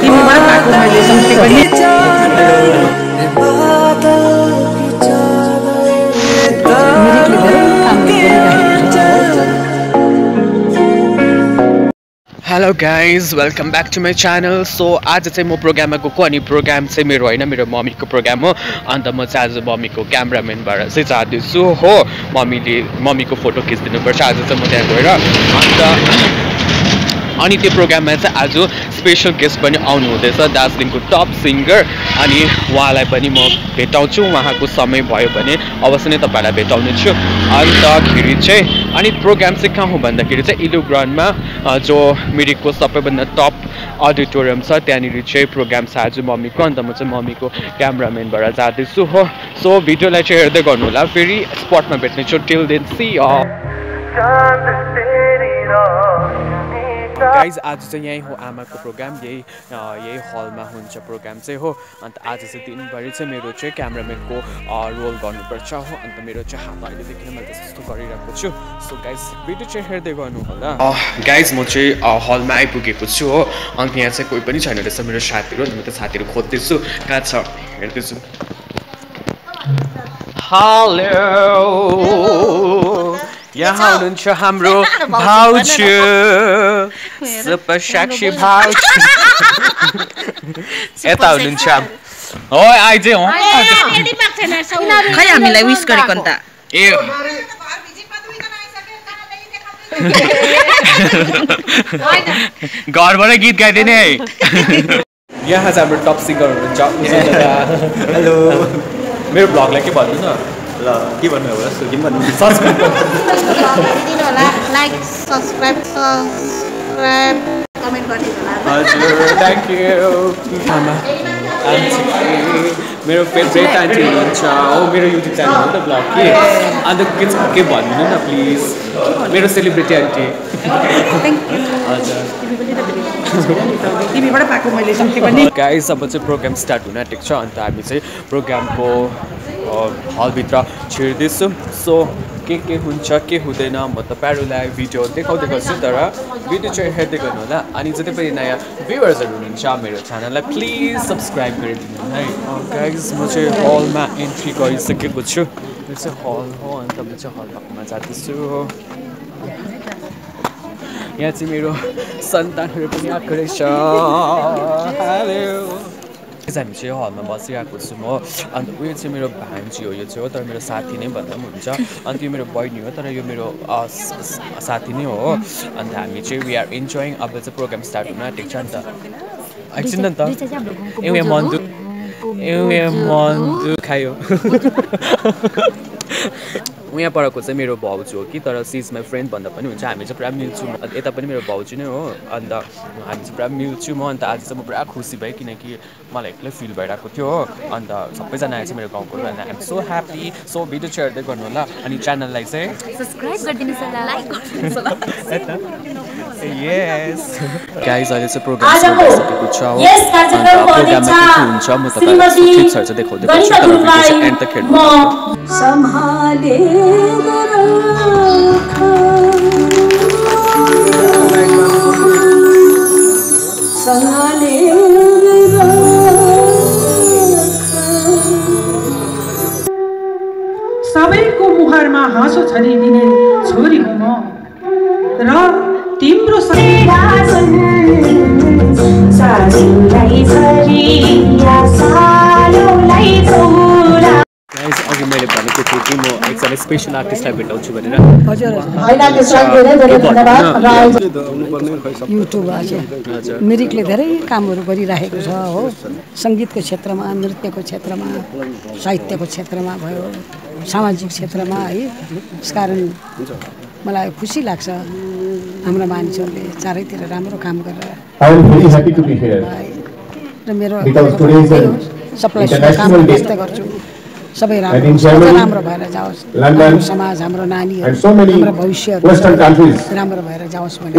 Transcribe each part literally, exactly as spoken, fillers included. कि मैं बड़ा पाक कॉम्बिनेशन से करने। Hello guys, welcome back to my channel. So आज चाहिँ म प्रोग्राममा गएको, अनि प्रोग्राम चाहिँ मेरो होइन, मेरो मम्मीको प्रोग्राम हो। अन्त म चाहिँ आज मम्मीको क्यामराम्यानबाट चाहिँ जाँदैछु हो। मम्मीले मम्मीको फोटो खिचिदिनुपर्छ, आज चाहिँ म त्यहाँ गएर। अन्त अनि त्यो प्रोग्राममा चाहिँ आज स्पेसल गेस्ट पनि आउनुहुँदैछ, दार्जिलिङको टप सिङ्गर। अनि उहाँलाई पनि म भेटाउँछु, उहाँको समय भयो भने अवश्य नै तपाईँलाई भेटाउने छु। अन्तखेरि चाहिँ अनि प्रोग्राम चाहिँ कहाँ हो भन्दाखेरि चाहिँ इलो ग्राउन्डमा, जो मिरिकको सबैभन्दा टप अडिटोरियम छ, त्यहाँनिर चाहिँ प्रोग्राम छ आज मम्मीको। अन्त म चाहिँ मम्मीको क्यामराम्यानबाट जाँदैछु हो। सो भिडियोलाई चाहिँ हेर्दै गर्नुहोला, फेरि स्पटमा भेट्नेछु। Till then see guys. आज चाहिँ यहीँ हो आमाको प्रोग्राम, यही यही हलमा हुन्छ प्रोग्राम चाहिँ हो। अन्त आज चाहिँ दिनभरि चाहिँ मेरो चाहिँ क्यामराम्यानको रोल गर्नुपर्छ हो। अन्त मेरो चाहिँ हात अहिलेदेखि मैले त्यस्तो गरिरहेको छु। सो गाइज भिडियो चाहिँ हेर्दै गर्नु होला। गाइज म चाहिँ हलमा आइपुगेको छु हो। अन्त यहाँ चाहिँ कोही पनि छैन रहेछ मेरो साथीहरू। अन्त म त साथीहरू खोज्दैछु, कहाँ छ हेर्दैछु। हेलो, यहाँ हुनुहुन्छ हाम्रो भाउजू, सुपर साक्षी भाउजू यता हुनुहुन्छ। हो आइज हो, खै हामीलाई विस गरेको नि त। ए घरबाट गीत गाइदिने है। यहाँ चाहिँ हाम्रो टप सिङ्गर हुनुहुन्छ। हेलो, मेरो भ्लगलाई के भन्नु न, ल के भन्नु होला, सो के भन्नु, सब्स्क्राइब गरिदिनु होला, लाइक सब्स्क्राइब सब्स्क्राइब कमेन्ट गरिदिनु होला। हजुर, थ्यांक यू। आमा आन्टी, मेरो फेभरेट आन्टी हुनुहुन्छ हो। मेरो युट्युब च्यानल हो नि त ब्लग के। अन्त के के भन्नु न प्लिज, मेरो सेलिब्रिटी आन्टी। Thank you. हजुर टिभीबाट पाएको मैले सके पनि। गाइस अब चाहिँ प्रोग्राम स्टार्ट हुन आँटेको छ। अन्त हामी चाहिँ प्रोग्रामको हलभित्र छिर्दैछौँ। सो के के हुन्छ के हुँदैन म तपाईँहरूलाई भिडियो देखाउँदै गर्छु, तर भिडियो चाहिँ हेर्दै गर्नु होला। अनि जति पनि नयाँ भ्युवर्सहरू हुनुहुन्छ मेरो च्यानललाई प्लिज सब्सक्राइब गरिदिनु है। गाइस म चाहिँ हलमा एन्ट्री गरिसकेको छु, यो चाहिँ हल हो। अन्त म चाहिँ हलमा जाँदैछु। यहाँ चाहिँ मेरो सन्तानहरू पनि आएको रहेछ। हामी चाहिँ हलमा बसिरहेको छौँ हो। अन्त उयो चाहिँ मेरो भान्जी हो, यो चाहिँ हो, तर मेरो साथी नै भन्दा पनि हुन्छ। अन्त यो मेरो बहिनी हो, तर यो मेरो साथी नै हो। अन्त हामी चाहिँ वी आर इन्जोइङ। अब चाहिँ प्रोग्राम स्टार्ट हुन आँटेको छ। अन्त एकछिन त एउटा मन्दु एउटा मन्दु खायो। उहाँ परको चाहिँ मेरो भाउजू हो कि, तर सी इज माई फ्रेन्ड भन्दा पनि हुन्छ। हामी चाहिँ पुरा मिल्छौँ। अन्त यता पनि मेरो भाउजू नै हो। अन्त हामी चाहिँ पुरा मिल्छौँ म। अन्त आज चाहिँ म पुरा खुसी भएँ, किनकि मलाई एक्लै फिल भइरहेको थियो हो। अन्त सबैजना आएछ मेरो गाउँको। अन्त I'm so happy. So video चाहिँ हेर्दै गर्नु होला, अनि च्यानललाई चाहिँ सब्सक्राइब गरिदिनुहोस्, लाइक गर्नुहोस्। यस गाइज, अहिले चाहिँ प्रोग्राम सकिसकेको छ हो। अन्त प्रोग्राममा के के हुन्छ म तपाईँलाई क्लिप्सहरू चाहिँ देखाउँदै गर्छु, तर भिडियो चाहिँ एन्ड तक हेर्नु होला। सबैको मुहारमा हाँसो छरिदिने छोरी हो म, र तिम्रो अघि मैले भनेको थिएँ कि म एकजना स्पेसल आर्टिस्टलाई भेटाउँछु भनेर। हजुर, मिरिकले धेरै कामहरू गरिराखेको छ हो। सङ्गीतको क्षेत्रमा, नृत्यको क्षेत्रमा, साहित्यको क्षेत्रमा भयो, सामाजिक क्षेत्रमा है। त्यस कारण मलाई खुसी लाग्छ हाम्रा मानिसहरूले चारैतिर राम्रो काम गरेर। र मेरो सप्लाई काम व्यस्त गर्छु, सबै राम्रो राम्रो भएर जाओस्। हाम्रो समाज, हाम्रो नानीहरू, हाम्रो भविष्यहरू राम्रो भएर जाओस् भनेर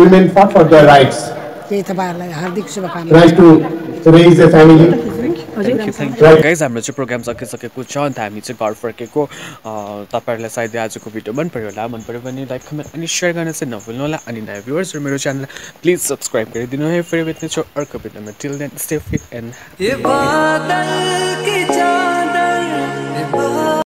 यही तपाईँहरूलाई हार्दिक शुभकामना। Thank you, thank you. Guys, I'm the program सकिसकेको छ अनि हामी चाहिँ घर फर्केको तपाईहरुलाई सायद आजको भिडियो मन पर्यो होला मन पर्यो भने लाइक कमेन्ट अनि शेयर गर्न चाहिँ नभुल्नु होला अनि नयाँ भ्युअर्स र मेरो च्यानल प्लिज सब्स्क्राइब गरिदिनु है फेरि भेट्नेछौं अर्को भिडियोमा till then stay fit and